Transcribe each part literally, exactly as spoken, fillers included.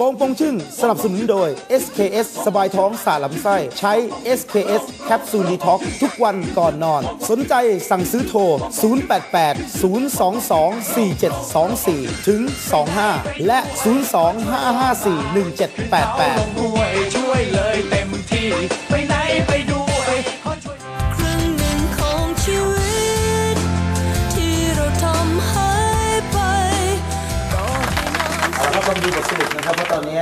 โปงโปงชึ่งสนับสนุนโดย เอส เค เอส สบายท้องสารลำไส้ใช้ เอส เค เอส แคปซูลดีท็อกซ์ทุกวันก่อนนอนสนใจสั่งซื้อโทรศูนย์ แปด แปด ศูนย์ สอง สอง สี่ เจ็ด สอง สี่ถึงสองห้าและศูนย์ สอง ห้า ห้า สี่ หนึ่ง เจ็ด แปด แปดช่วยช่วยเลยเต็มที่ไปไหนไปดูต้องดูบทสรุปนะครับเพราะตอนนี้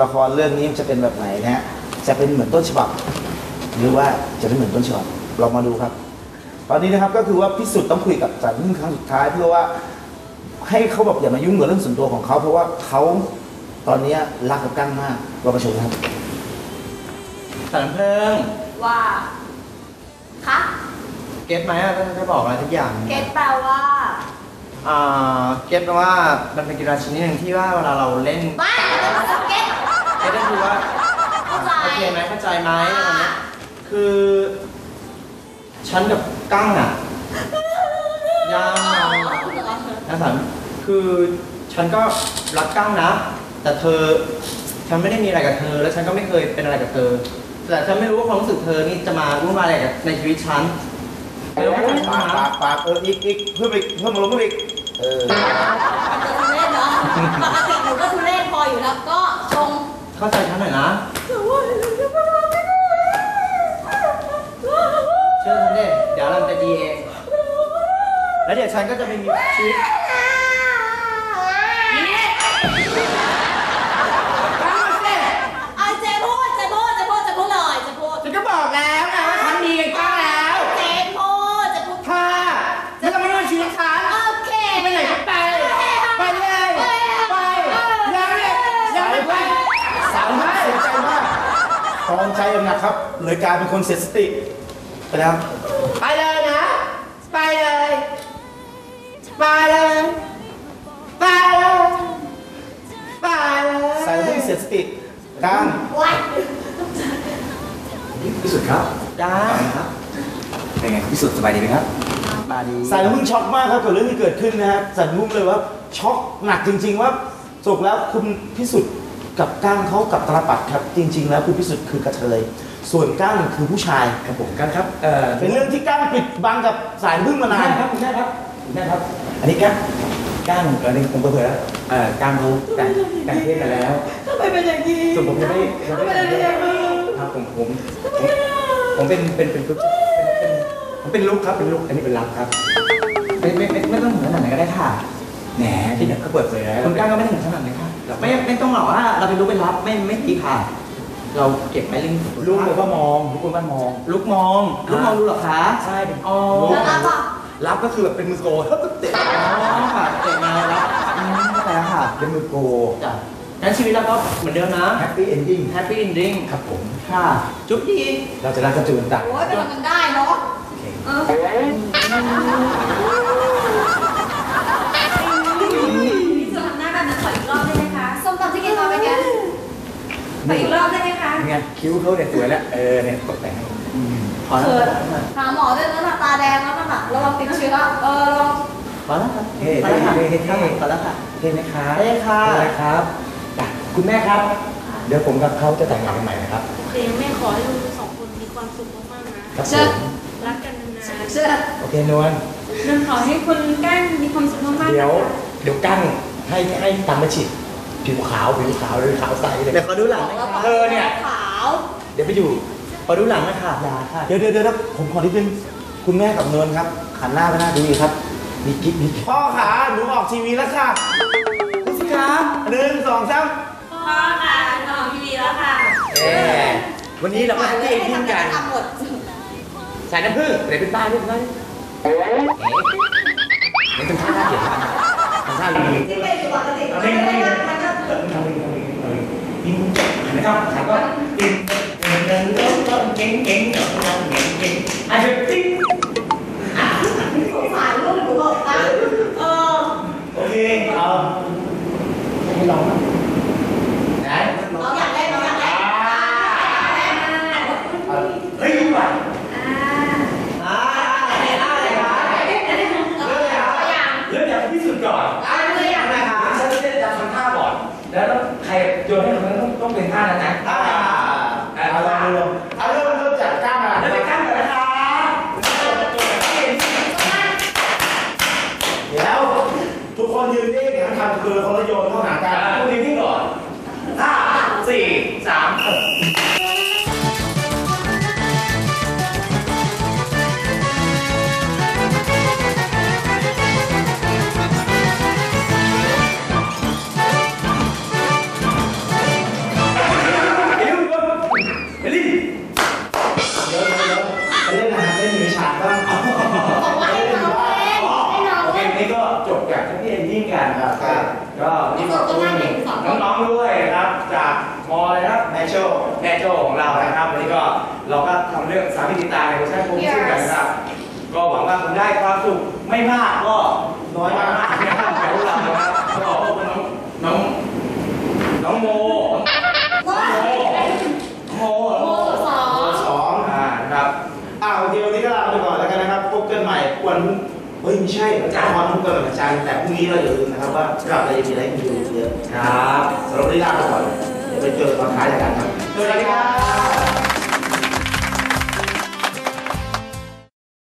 ละครเรื่องนี้จะเป็นแบบไหนนะฮะจะเป็นเหมือนต้นฉบับหรือว่าจะเป็นเหมือนต้นฉบับเรามาดูครับตอนนี้นะครับก็คือว่าพิสุทธิ์ต้องคุยกับจันทร์ครั้งสุดท้ายเพื่อว่าให้เขาแบบอย่ามายุ่งกับเรื่องส่วนตัวของเขาเพราะว่าเขาตอนนี้รักกับกั้งมากเราประชุมครับจันทร์เพิ่งว่าคะเก็ตไหมท่านจะบอกอะไรทุกอย่างเก็ตแปลว่าเก็ตว่ามันเป็นกีฬาชนิดหนึ่งที่ว่าเวลาเราเล่นไม่เราต้องเก็ตเก็ตก็คือว่าเข้าใจไหมเข้าใจไหมอะไรเงี้ยคือฉันกับกั้งอ่ะยาวนะสันคือฉันก็รักกั้งนะแต่เธอฉันไม่ได้มีอะไรกับเธอและฉันก็ไม่เคยเป็นอะไรกับเธอแต่ฉันไม่รู้ว่าความรู้สึกเธอนี่จะมาวุ่นวายอะไรกับในชีวิตฉันปากปากปากเอออีกอีกเพิ่มอีกเพิ่มลงเพิ่มอีกเออทุเรศเนาะปกติหนูก็ทุเรศพออยู่แล้วก็ชงเข้าใจฉันหน่อยนะเชื่อฉันดิเดี๋ยวเราจะดีเองแล้วเดี๋ยวฉันก็จะไม่มีชีวิตตอนใจอย่างหนักครับเลยกลายเป็นคนเสียสติไปแล้วไปเลยนะไปเลยไปเลยไปเลยไปเลยใส่เพิ่งเสียสติดังพี่สุดครับดังครับเป็นไงพี่สุดสบายดีไหมครับสบายดีใส่เพิ่งช็อกมากครับกับเรื่องที่เกิดขึ้นนะครับใส่เพิ่งเลยว่าช็อกหนักจริงๆว่าจบแล้วคุณพี่สุดกับก้างเขากับตาปัดครับจริงๆแล้วคุณพิสุทธิ์คือกระเทยส่วนก้างคือผู้ชายครับผมก้างครับเป็นเรื่องที่ก้างปิดบังกับสายพึ่งมานานครับคุณแม่ครับคุณแม่ครับอันนี้ก้างก้างอันนี้ผมก็เคยแล้วก้างรู้แต่แต่งเพศมาแล้วทำไมเป็นอย่างนี้ส่วนผมไม่ผมไม่ได้ครับผมผมผมเป็นเป็นเป็นลุกผมเป็นลุกครับเป็นลุกอันนี้เป็นลับครับไม่ไม่ไม่ต้องเหมือนไหนก็ได้ค่ะแหน่ที่เด็กก็เปิดเผยแล้วคุณก้างก็ไม่ถึงขนาดนี้ครับไม่ไม่ต้องหรอกว่าเราเป็นลูกเป็นลับไม่ไม่ดีค่ะเราเก็บไว้เรื่องลูกคนก็มองลูกคนก็มองลูกมองลูกมองดูหรอคะใช่เป็นอ๋อรับป่ะรับก็คือแบบเป็นมือโกนเตะค่ะเตะมาแล้วแต่ค่ะเป็นมือโกนจ้ะงั้นชีวิตเราก็เหมือนเดิมนะแฮปปี้เอนดิ้งแฮปปี้เอนดิ้งครับผมค่ะจุ๊บดีเราจะรักกันจุ๊บต่างโอ้ยเป็นกันได้เนาะไปอีกรอบได้ไหมคะไงคิ้วเขาเนี่ยสวยแล้วเออเนี่ยตกแต่งพอแล้วหาหมอด้วยนะตาแดงแล้วนะระวังติดเชื้อเออระวังพอแล้วค่ะเฮ้ยเฮ้ยเฮ้ยเฮ้ยพอแล้วค่ะเฮ้ยนะคะเฮ้ยค่ะอะไรครับคุณแม่ครับเดี๋ยวผมกับเขาจะแต่งงานใหม่นะครับโอเคแม่ขอให้ลูกสองคนมีความสุขมากๆนะเชื่อรักกันนานๆเชื่อโอเคนวลนวลขอให้คนกั้งมีความสุขมากๆเดี๋ยวเดี๋ยวกั้งให้ให้ตามมาฉีดผิวขาวผิวขาวเลยขาวใสเลยเดี๋ยวขอดูหลังเธอเนี่ยขาวเดี๋ยวไปอยู่ขอดูหลังนะค่ะเดี๋ยวเดี๋ยวเดี๋ยวนะผมขอนิดนึงคุณแม่กับนวลครับขันหน้าไปหน้าดูดีครับมีกิ๊บมีพ่อขาหนูออกทีวีแล้วค่ะดูสิคะหนึ่งสองสามพ่อขาหนูออกทีวีแล้วค่ะเออวันนี้เรามาที่เอ็นดิ้งกันสายน้ำผึ้งไหนเป็นป้าด้วยกันเอ๊ะมันเป็นท่าเดียวกันท่าเดียวกันที่เป็นปกติไม่นะครับแล้วก็ติดเดินเดินเดินก็เก่งเก่งเก่งเก่งเก่งอาจจะติดสงสารลูกหนูบอกนะเออโอเคเอาให้ลองนะได้เราอยากได้เราอยากได้เฮ้ยยุ่งไปอ่าอะไรอะไรอะไรเรื่องอย่างเรื่องอย่างที่สุดก่อนเรื่องอย่างอะไรคะฉันจะได้ทำท่าก่อนแล้วใคร โยนให้เราต้องต้องเป็นท่านะอ่าเอาลองดูเอาเริ่มเริ่มจากก้ามก่อนแล้วจากก้ามก่อนนะคะเดี๋ยวทุกคนยืนนิ่งเดี๋ยวทำคือคนละโยนเข้าหากันทุกคนยืนนิ่งก่อนห้าสี่สามเรื่องสามีติตาในเวอร์ชันโควิดนะครับก็หวังว่าคงได้ความสุขไม่มากก็น้อยมากนะครับแต่พวกเรานะครับขอขอบคุณน้องน้องโมโมโมสองสองอ่านะครับอ้าวเดี๋ยวนี้ก็ลาไปก่อนแล้วกันนะครับพบกันใหม่วันเฮ้ยไม่ใช่อาจารย์วันพบกันอาจารย์แต่พรุ่งนี้เราอย่าลืมนะครับว่าเราจะมีอะไรให้ดูเยอะครับสำหรับวันนี้ลาไปก่อน